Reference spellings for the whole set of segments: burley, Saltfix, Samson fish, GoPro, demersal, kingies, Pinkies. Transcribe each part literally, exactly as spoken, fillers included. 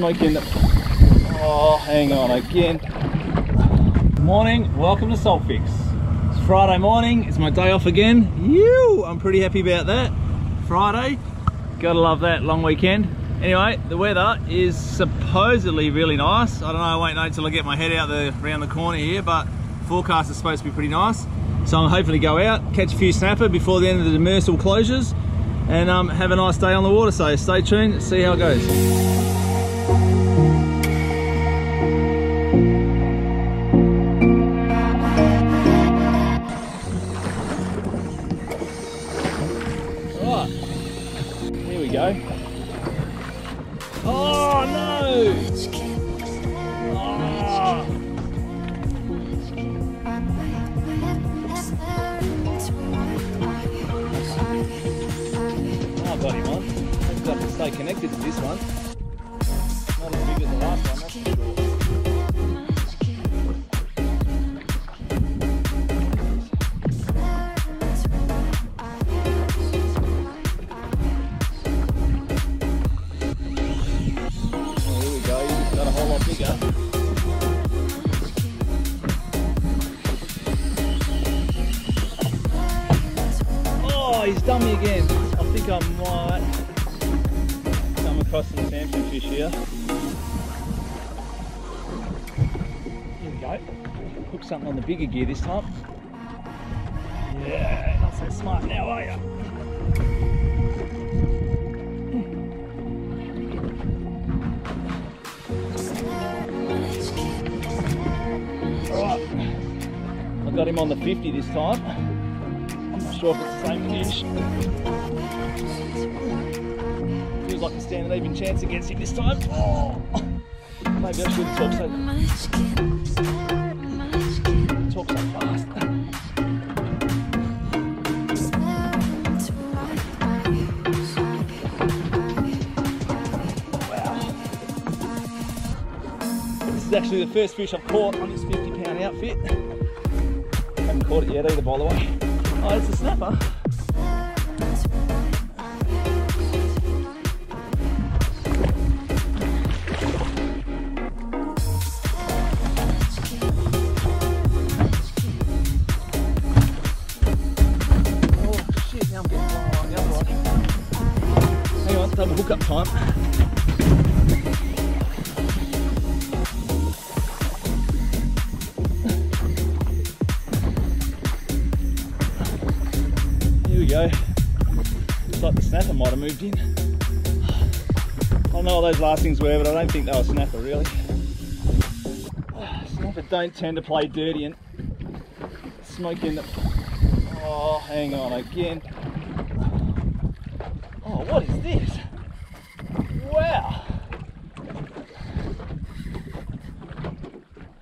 smoking. Oh, hang on again. Morning, welcome to Saltfix. It's Friday morning, it's my day off again. Ew, I'm pretty happy about that. Friday, gotta love that, long weekend. Anyway, the weather is supposedly really nice. I don't know, I won't know until I get my head out the, around the corner here, but forecast is supposed to be pretty nice. So I'm hopefully go out, catch a few snapper before the end of the demersal closures, and um, have a nice day on the water. So stay tuned, see how it goes. Oh no! Oh, oh, got him on. I've got to stay connected to this one. Not as big as the last one, that's for sure. Oh, he's done me again. I think I might come across some Samson fish here. Here we go. Hook something on the bigger gear this time. Yeah, not so smart now, are you? I got him on the fifty this time. I'm not sure if it's the same fish. Feels like a standing even chance against him this time. Oh. Maybe I should talk so talk so fast. Wow. This is actually the first fish I've caught on this fifty pound outfit. Haven't caught it yet either, by the way. Oh, it's a snapper. Oh shit, now I'm getting blown on the other one. Hang on, double hook up time. Go. Looks like the snapper might have moved in. I don't know what those last things were, but I don't think they were snapper really. Snapper don't tend to play dirty and smoke in the... Oh, hang on again. Oh, what is this? Wow!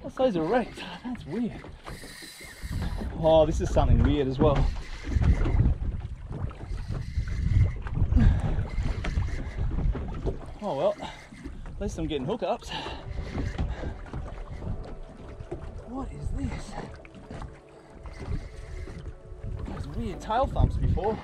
What's those erect? That's weird. Oh, this is something weird as well. Oh well, at least I'm getting hookups. What is this? Those weird tail thumps before.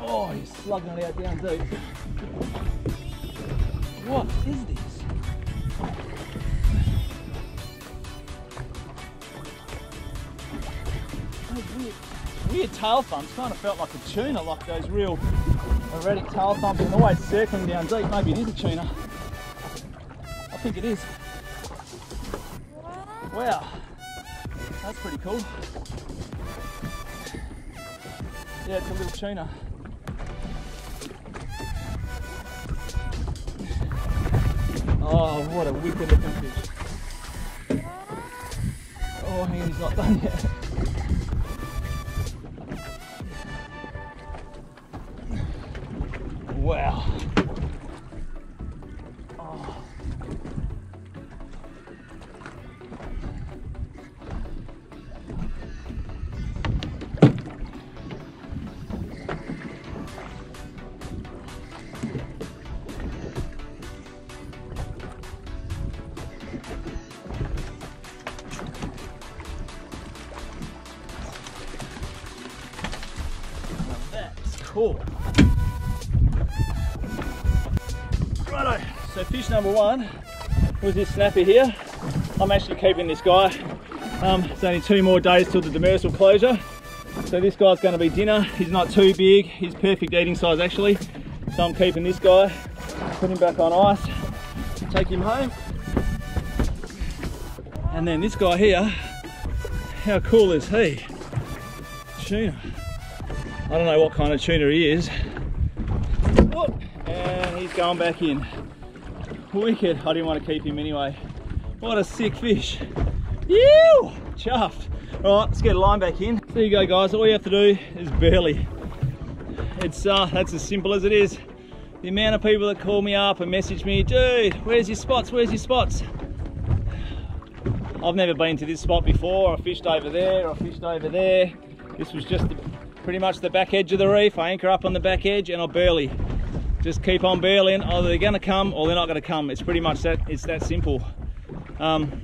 Oh, he's slugging it out down deep. What is this? Weird, weird tail thumps, kind of felt like a tuna, like those real erratic tail thumps and always circling down deep. Maybe it is a tuna. I think it is. Wow, that's pretty cool. Yeah, it's a little tuna. Oh, what a wicked looking fish. Oh, hang on, he's not done yet. Wow. Oh. Cool. Righto, so fish number one was this snapper here. I'm actually keeping this guy. Um, it's only two more days till the demersal closure. So this guy's gonna be dinner. He's not too big. He's perfect eating size actually. So I'm keeping this guy, put him back on ice, take him home. And then this guy here, how cool is he? Tuna. I don't know what kind of tuna he is. Oh, and he's going back in. Wicked, I didn't want to keep him anyway. What a sick fish. Ew, chuffed. All right, let's get a line back in. There you go guys, all you have to do is burley. It's, uh, that's as simple as it is. The amount of people that call me up and message me, dude, where's your spots, where's your spots? I've never been to this spot before. I fished over there, I fished over there. This was just the, pretty much the back edge of the reef. I anchor up on the back edge and I burley. Just keep on burleying, either they're gonna come or they're not gonna come. It's pretty much that, it's that simple. Um,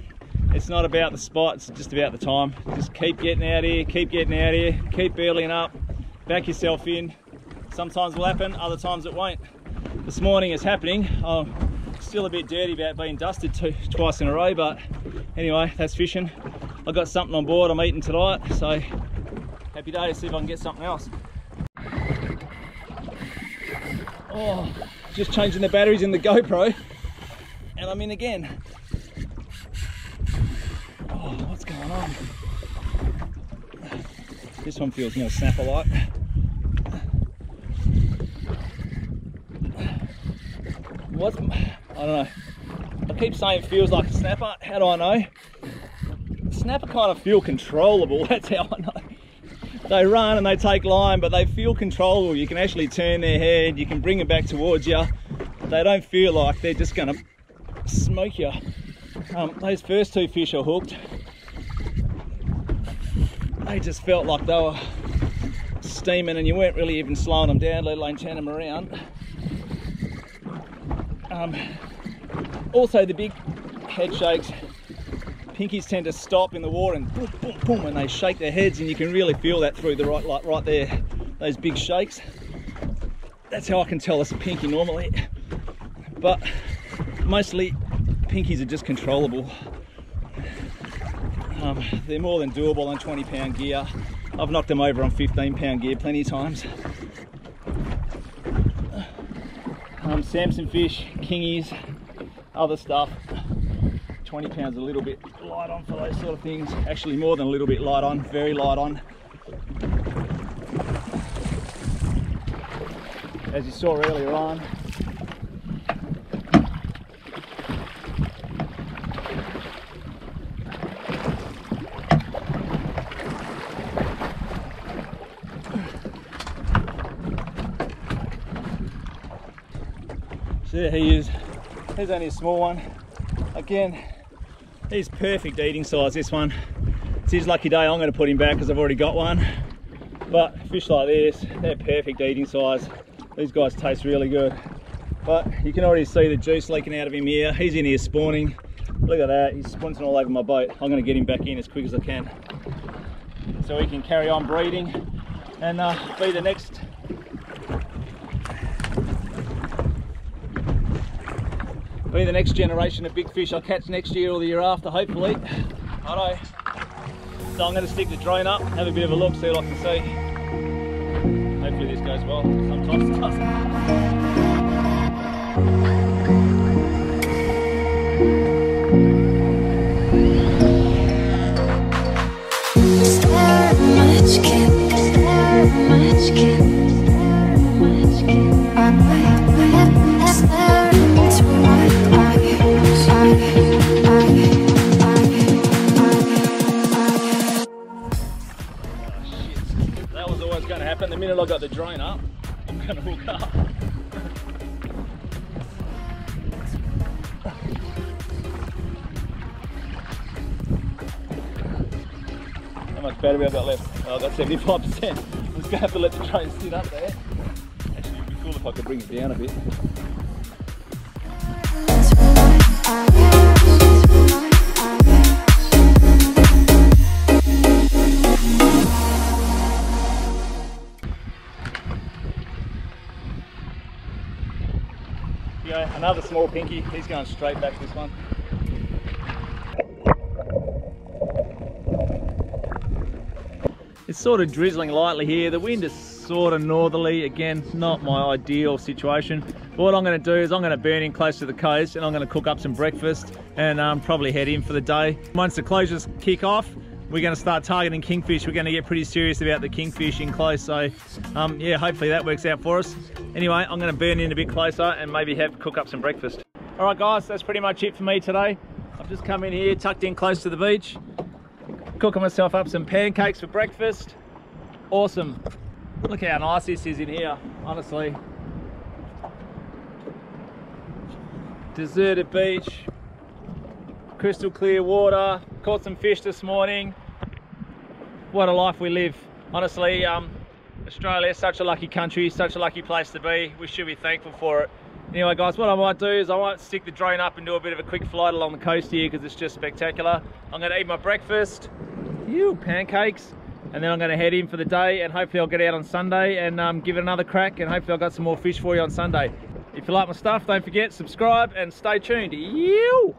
it's not about the spot, it's just about the time. Just keep getting out here, keep getting out here, keep burleying up, back yourself in. Sometimes it'll happen, other times it won't. This morning it's happening. I'm still a bit dirty about being dusted two, twice in a row, but anyway, that's fishing. I got something on board I'm eating tonight, so happy day to see if I can get something else. Oh, just changing the batteries in the GoPro, and I'm in again. Oh, what's going on? This one feels more snapper-like. What's, I don't know, I keep saying it feels like a snapper, how do I know? Snapper kind of feel controllable, that's how I know. They run and they take line, but they feel controllable. You can actually turn their head, you can bring them back towards you. They don't feel like they're just gonna smoke you. Um, those first two fish I hooked, they just felt like they were steaming and you weren't really even slowing them down, let alone turning them around. Um, also the big head shakes, pinkies tend to stop in the water and boom, boom, boom, and they shake their heads and you can really feel that through the right light right there, those big shakes. That's how I can tell it's a pinky normally, but mostly pinkies are just controllable. Um, they're more than doable on twenty pound gear. I've knocked them over on fifteen pound gear plenty of times. Um, Samson fish, kingies, other stuff. twenty pounds a little bit light on for those sort of things. Actually more than a little bit light on, very light on. As you saw earlier on. There he is. There's only a small one. Again, he's perfect eating size, this one. It's his lucky day. I'm going to put him back because I've already got one. But fish like this, they're perfect eating size. These guys taste really good. But you can already see the juice leaking out of him here. He's in here spawning. Look at that. He's spawning all over my boat. I'm going to get him back in as quick as I can so he can carry on breeding and uh, be the next Be the next generation of big fish I'll catch next year or the year after, hopefully. Righto. So I'm going to stick the drone up, have a bit of a look, see what I can see. Hopefully this goes well. Sometimes it doesn't. The minute I got the drone up, I'm gonna hook up. How much battery I've got left? Oh, I've got seventy-five percent. I'm just gonna have to let the drone sit up there. Actually, it'd be cool if I could bring it down a bit. small pinky, he's going straight back this one. It's sort of drizzling lightly here, the wind is sort of northerly, again, not my ideal situation. But what I'm going to do is I'm going to burn in close to the coast and I'm going to cook up some breakfast and um, probably head in for the day. Once the closures kick off, we're going to start targeting kingfish. We're going to get pretty serious about the kingfish in close, so um, yeah, hopefully that works out for us. Anyway, I'm going to burn in a bit closer and maybe have cook up some breakfast. Alright guys, that's pretty much it for me today. I've just come in here, tucked in close to the beach, cooking myself up some pancakes for breakfast. Awesome. Look how nice this is in here, honestly. Deserted beach, crystal clear water, caught some fish this morning. What a life we live. Honestly, um, Australia is such a lucky country, such a lucky place to be. We should be thankful for it. Anyway guys, what I might do is I might stick the drone up and do a bit of a quick flight along the coast here because it's just spectacular. I'm going to eat my breakfast, ew, pancakes, and then I'm going to head in for the day and hopefully I'll get out on Sunday and um, give it another crack and hopefully I've got some more fish for you on Sunday. If you like my stuff, don't forget, subscribe and stay tuned. Ew.